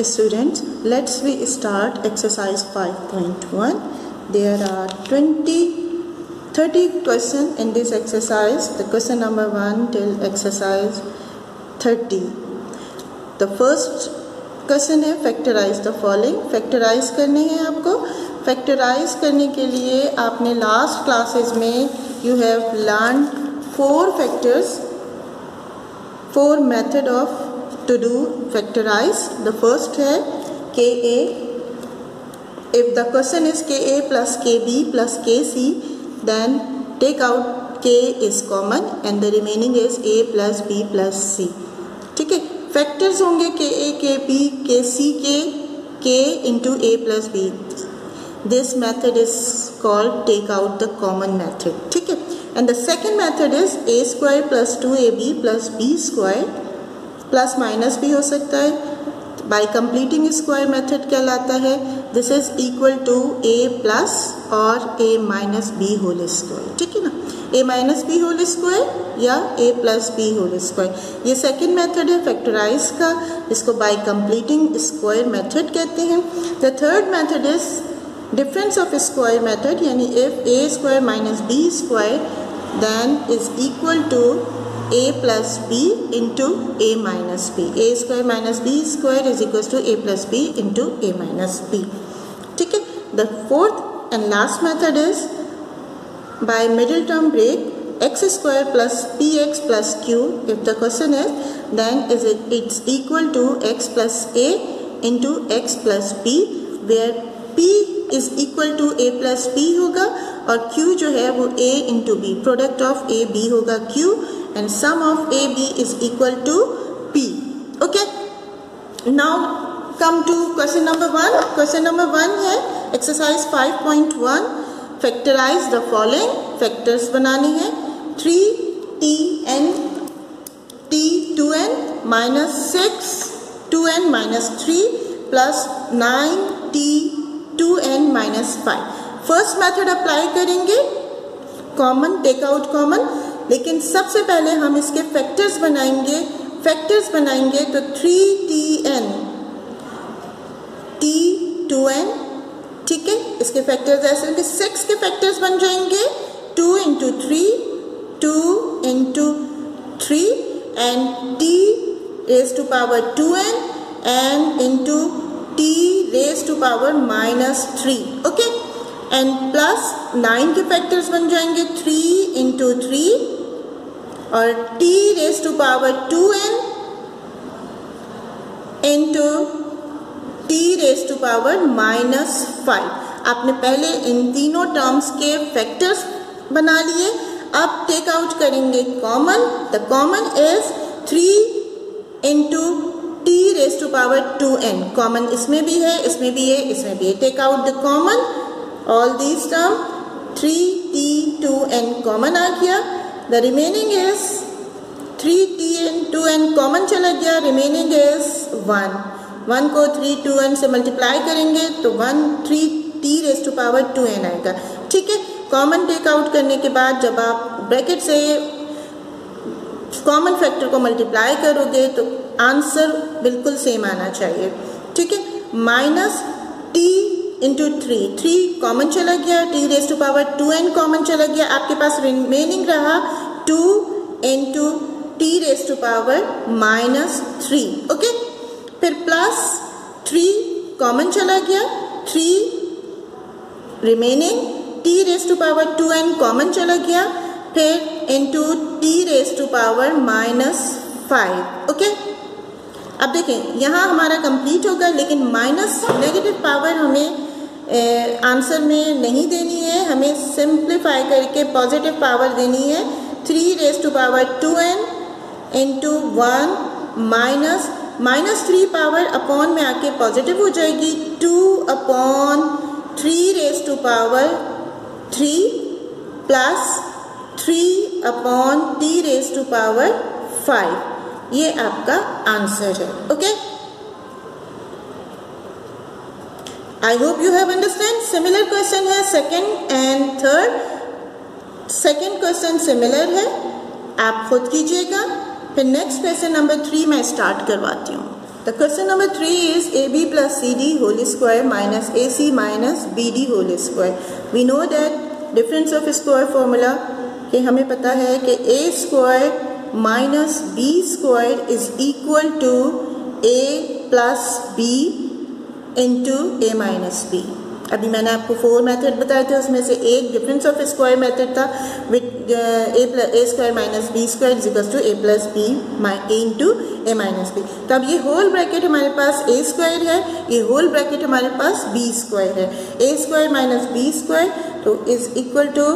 Students, let's we start exercise 5.1. There are 30 questions in this exercise. The question number 1 till exercise 30. The first question है factorise the following. Factorise करने हैं आपको. Factorise करने के लिए आपने लास्ट क्लासेस में you have learn 4 factors, 4 method of to do factorise. The first है के ए. इफ द क्वेश्चन इज के ए प्लस के बी प्लस के सी, देन टेक आउट के is common and the remaining is A plus B plus सी. ठीक है, factors होंगे के ए के B K C K into A plus B. This method is called take out the common method. ठीक है, and the second method is A square plus 2ab plus B square, plus minus भी हो सकता है, bye completing square method कहलाता है. This is equal to A plus और ए minus B whole square. ठीक है ना, ए माइनस बी होल स्क्वायर या ए प्लस बी होल स्क्वायर. ये सेकेंड मेथड है फैक्टराइज का. इसको बाय कंप्लीटिंग स्क्वायर मेथड कहते हैं. The third method is difference of square method, यानी if A square minus B square then is equal to A plus B into A minus B. A square minus B square is equal to A plus B into A minus B. ठीक है, the fourth and last method is by middle term break x square plus px plus q. if the question is then is it's equal to x plus a into x plus b, where p is equal to a plus b होगा और q जो है वो a into b, product of a b होगा q and sum of a b is equal to p. okay, now come to question number 1. question number 1 है exercise 5.1. Factorise the following. Factors बनाने हैं 3t2n minus 6t2n minus 3 plus 9t2n minus 5. First method apply करेंगे, common take out common, लेकिन सबसे पहले हम इसके factors बनाएंगे. फैक्टर्स बनाएंगे तो 3tn t2n, ठीक है, इसके फैक्टर्स ऐसे होंगे. 6 के फैक्टर्स बन जाएंगे 2 into 3 and t raise to power 2n and into t raise to power minus 3. Okay, and plus 9 के फैक्टर्स बन जाएंगे 3 इंटू 3 और t raise to power 2n into t raise to power minus 5. आपने पहले इन तीनों terms के factors बना लिए. अब टेक आउट करेंगे common. The common is 3 into t raise to power 2n. Common इसमें भी है, इसमें भी है, इसमें भी है. Take out the common all these term. 3t2n common आ गया. The remaining is 3t2n common चला गया. रिमेनिंग इज 1 को 3 2n से मल्टीप्लाई करेंगे तो 1 3t raise to power 2n आएगा. ठीक है, कॉमन टेक आउट करने के बाद जब आप ब्रैकेट से कॉमन फैक्टर को मल्टीप्लाई करोगे तो आंसर बिल्कुल सेम आना चाहिए. ठीक है, माइनस t इंटू 3 कॉमन चला गया, t raise to power 2n common चला गया. आपके पास रिमेनिंग रहा 2 into t raise to power minus 3. Okay, फिर प्लस 3 कॉमन चला गया, 3 remaining, t raise to power 2n common चला गया, फिर into t raise to power minus 5. Okay, अब देखें यहाँ हमारा कंप्लीट होगा, लेकिन माइनस नेगेटिव पावर हमें आंसर में नहीं देनी है. हमें सिंप्लीफाई करके पॉजिटिव पावर देनी है. 3 raise to power 2n into 1 minus 3 power upon में आके पॉजिटिव हो जाएगी. 2 upon 3 raise to power 3 plus 3 upon t raise to power 5. ये आपका आंसर है. Okay, I hope you have understand. Similar question है second and third. Second question similar है, आप खुद कीजिएगा. फिर नेक्स्ट क्वेश्चन नंबर 3 मैं स्टार्ट करवाती हूँ. The question number 3 is AB plus CD whole square minus AC minus BD whole square. We know that difference of square formula कि हमें पता है कि A square minus B square is equal to A plus B into A minus B. अभी मैंने आपको 4 method बताए थे, उसमें से एक डिफरेंस ऑफ स्क्वायर मेथड था with A square minus B square is equal to A plus B into A minus B. तो अब ये होल ब्रैकेट हमारे पास ए स्क्वायर है, ये होल ब्रैकेट हमारे पास बी स्क्वायर है. ए स्क्वायर माइनस बी स्क्वायर तो इज इक्वल टू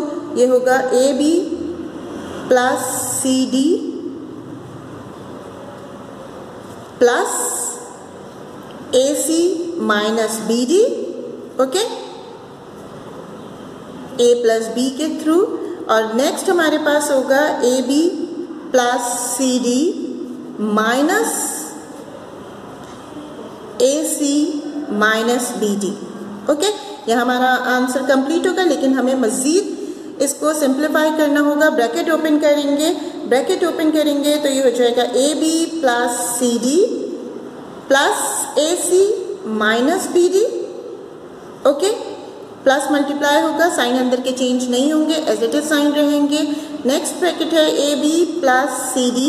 ये होगा A B plus C D plus A C minus B D. Okay, A plus B के थ्रू. और नेक्स्ट हमारे पास होगा A B plus C D minus A C minus B D. Okay, यह हमारा answer complete होगा, लेकिन हमें मज़ीद इसको सिंप्लीफाई करना होगा. ब्रैकेट ओपन करेंगे, ब्रैकेट ओपन करेंगे तो ये हो जाएगा A B plus C D plus A C minus B D. Okay, plus multiply होगा, साइन अंदर के चेंज नहीं होंगे, एज इट इज साइन रहेंगे. नेक्स्ट ब्रैकेट है A B plus C D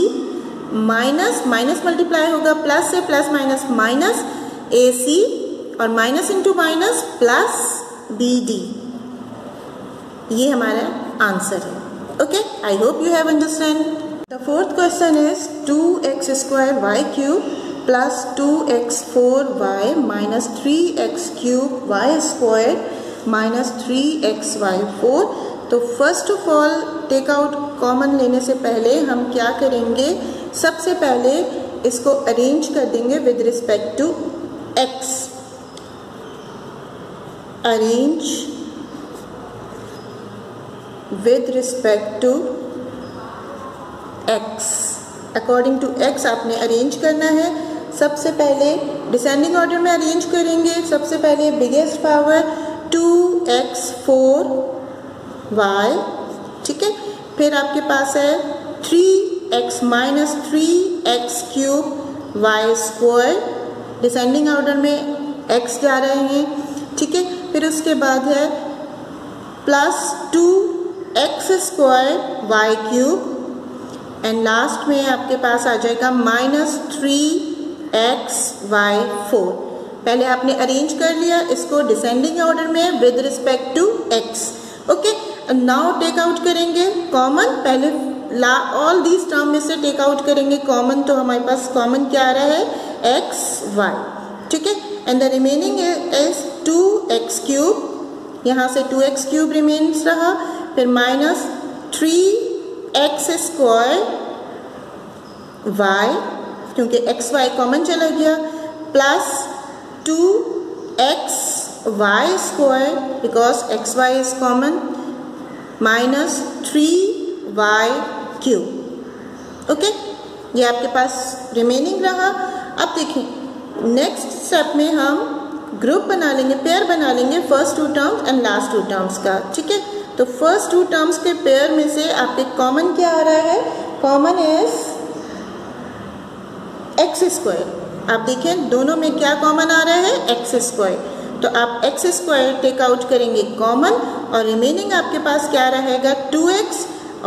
minus, minus multiply होगा प्लस से, plus minus minus ए सी और minus into minus plus B D. ये हमारा आंसर है. Okay, I hope you have understand. The fourth question is 2x² y³ plus 2x4y minus 3x³ y² minus 3xy4. तो first of all take out common लेने से पहले हम क्या करेंगे, सबसे पहले इसको अरेंज कर देंगे with respect to x. Arrange with respect to x. According to x आपने अरेंज करना है. सबसे पहले डिसेंडिंग ऑर्डर में अरेंज करेंगे. सबसे पहले बिगेस्ट पावर 2x4y, ठीक है. फिर आपके पास है 3x minus 3x³ y², descending order में x जा रहे हैं, ठीक है. फिर उसके बाद है plus 2x² y³ and last में आपके पास आ जाएगा माइनस 3xy4. पहले आपने अरेंज कर लिया इसको डिसेंडिंग ऑर्डर में with respect to x. Okay, now take out करेंगे कॉमन. पहले ऑल दीज टर्म में से टेक आउट करेंगे कॉमन, तो हमारे पास कॉमन क्या आ रहा है xy, ठीक है. And the remaining is 2x³, यहाँ से 2x³ रिमेन्स रहा, फिर माइनस 3x² y, क्योंकि xy कॉमन चला गया, plus 2xy² because xy is common, minus 3y³. Okay, ये आपके पास रिमेनिंग रहा. अब देखें नेक्स्ट स्टेप में हम ग्रुप बना लेंगे, पेयर बना लेंगे first two terms and last two terms का, ठीक है. तो फर्स्ट टू टर्म्स के पेयर में से आपके कॉमन क्या आ रहा है, कॉमन इज x². आप देखें दोनों में क्या कॉमन आ रहा है, x². तो आप x² टेक आउट करेंगे कॉमन और रिमेनिंग आपके पास क्या रहेगा 2x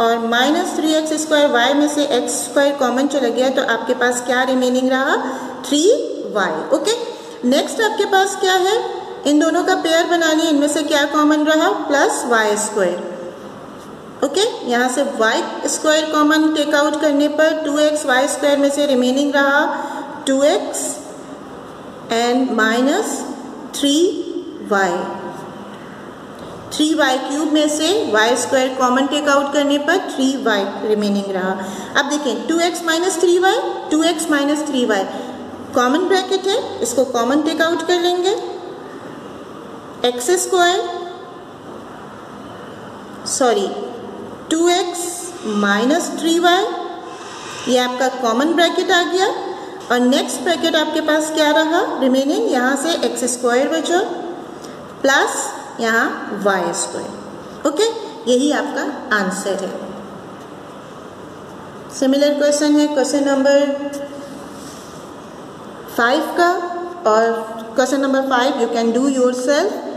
और माइनस 3x² y में से x² कॉमन चला गया, तो आपके पास क्या रिमेनिंग रहा 3y. ओके, नेक्स्ट आपके पास क्या है, इन दोनों का पेयर बना लिए, इनमें से क्या कॉमन रहा प्लस y². ओके, यहाँ से y² कॉमन टेक आउट करने पर 2xy² में से रिमेनिंग रहा 2x एंड माइनस 3y³, में से y² कॉमन टेक आउट करने पर 3y रिमेनिंग रहा. अब देखें 2x minus 3y common bracket है, इसको कॉमन टेक आउट कर लेंगे, टू एक्स माइनस 3y, ये आपका कॉमन ब्रैकेट आ गया. और नेक्स्ट ब्रैकेट आपके पास क्या रहा रिमेनिंग, यहाँ से x² बचो प्लस यहाँ y². ओके, यही आपका आंसर है. सिमिलर क्वेश्चन है क्वेश्चन नंबर 5 का, और question number 5 you can do yourself